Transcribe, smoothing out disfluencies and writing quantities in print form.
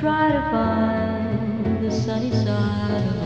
Try to find the sunny side.